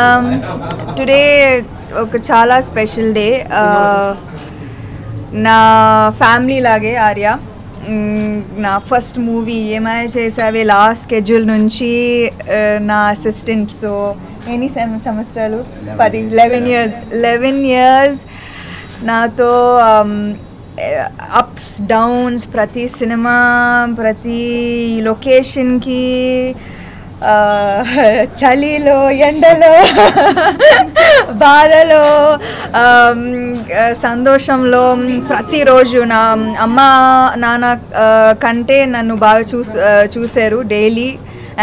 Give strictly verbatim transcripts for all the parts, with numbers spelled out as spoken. Um, today ఒక చాలా special day నా ఫ్యామిలీ లాగే ఆర్య నా ఫస్ట్ మూవీ ఏమై చేసావే లాస్ట్ స్కెడ్యూల్ నుంచి నా అసిస్టెంట్ సో ఎన్ని సంవత్సరాలు eleven years నాతో అప్స్ డౌన్స్ ప్రతి సినిమా ప్రతి లొకేషన్ కి చలిలో ఎండలో బాధలో సంతోషంలో ప్రతిరోజు నా అమ్మ నాన్న కంటే నన్ను బాగా చూ చూశారు డైలీ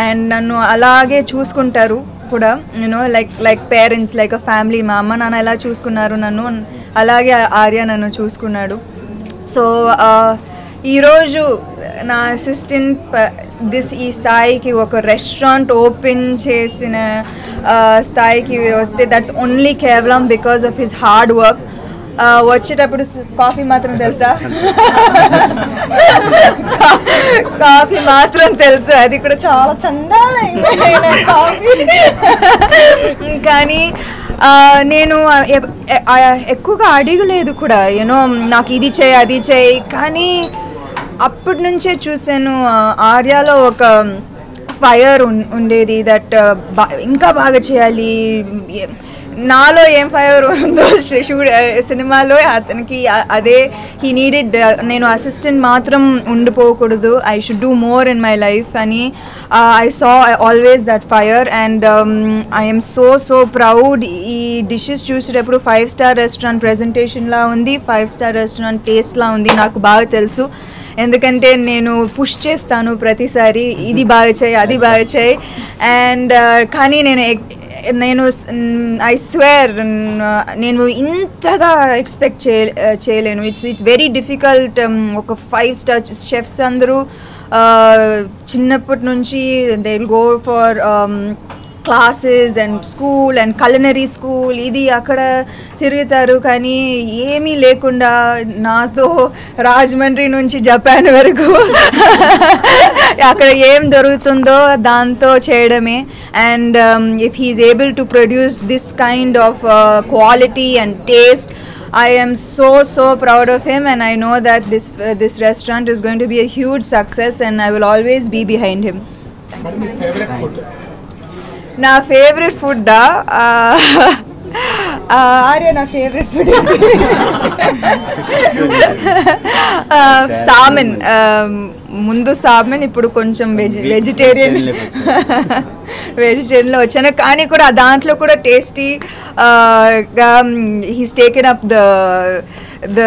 అండ్ నన్ను అలాగే చూసుకుంటారు కూడా you know like like parents like a family మా అమ్మ నాన్న ఎలా చూసుకున్నారు నన్ను అలాగే ఆర్య నన్ను చూసుకున్నాడు సో ఈరోజు నా అసిస్టెంట్ దిస్ ఈ స్థాయికి ఒక రెస్టారెంట్ ఓపెన్ చేసిన స్థాయికి వస్తే దట్స్ ఓన్లీ కేవలం because of his hard work వచ్చేటప్పుడు కాఫీ మాత్రం తెలుసా కాఫీ మాత్రం తెలుసు అది కూడా చాలా చందాలైన కాఫీ కానీ నేను ఎక్కువగా అడగలేదు కూడా యూనో నాకు ఇది చేయి అది చేయి కానీ అప్పటి నుంచే చూసాను ఆర్యాలో ఒక ఫైర్ ఉండేది దట్ ఇంకా బాగా చేయాలి నాలో ఏం ఫైర్ ఉందో సినిమాలో అతనికి అదే హీ నీడెడ్ నేను అసిస్టెంట్ మాత్రం ఉండిపోకూడదు I should do more in my life అని I saw always that fire and I'm so so proud ఈ డిషెస్ చూసేటప్పుడు ఫైవ్ స్టార్ రెస్టారెంట్ ప్రెజెంటేషన్లా ఉంది ఫైవ్ స్టార్ రెస్టారెంట్ టేస్ట్లా ఉంది నాకు బాగా తెలుసు ఎందుకంటే నేను పుష్ చేస్తాను ప్రతిసారి ఇది బాగా చేయి అది బాగా చేయి అండ్ కానీ నేను నేను ఐ స్వేర్ నేను ఇంతగా ఎక్స్పెక్ట్ చే చేయలేను ఇట్స్ ఇట్స్ వెరీ డిఫికల్ట్ ఒక ఫైవ్ స్టార్ షెఫ్స్ అందరూ చిన్నప్పటి నుంచి they will go for classes and school and culinary school ఇది అక్కడ తిరుగుతారు కానీ ఏమీ లేకుండా నాతో రాజమండ్రి నుంచి జపాన్ వరకు అక్కడ ఏం దొరుకుతుందో దాంతో చేయడమే and if he's able to produce this kind of quality and taste I am so so proud of him and I know that this uh, this restaurant is going to be a huge success and I will always be behind him. What is your favorite food? Na favorite food da uh, uh, Arya na favorite food uh, salmon mundu salmon ippudu koncham vegetarian వెజిటేరియన్లో వచ్చాను కానీ కూడా దాంట్లో కూడా టేస్టీగా he's taken up the the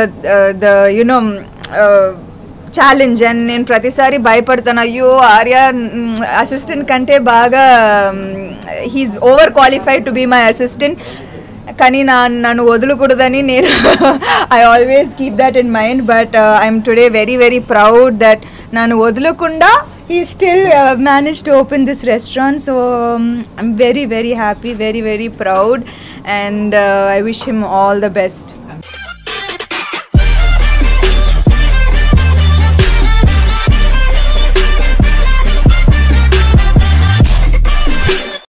the you know challenge and నేను ప్రతిసారి భయపడతాను అయ్యో ఆర్యా అసిస్టెంట్ కంటే బాగా he's over qualified to be my assistant కానీ నా నన్ను వదలకూడదని నేను I always keep that in mind but I'm today very very proud that నన్ను వదలకుండా he still uh, managed to open this restaurant so um, I'm very very happy very very proud and uh, I wish him all the best.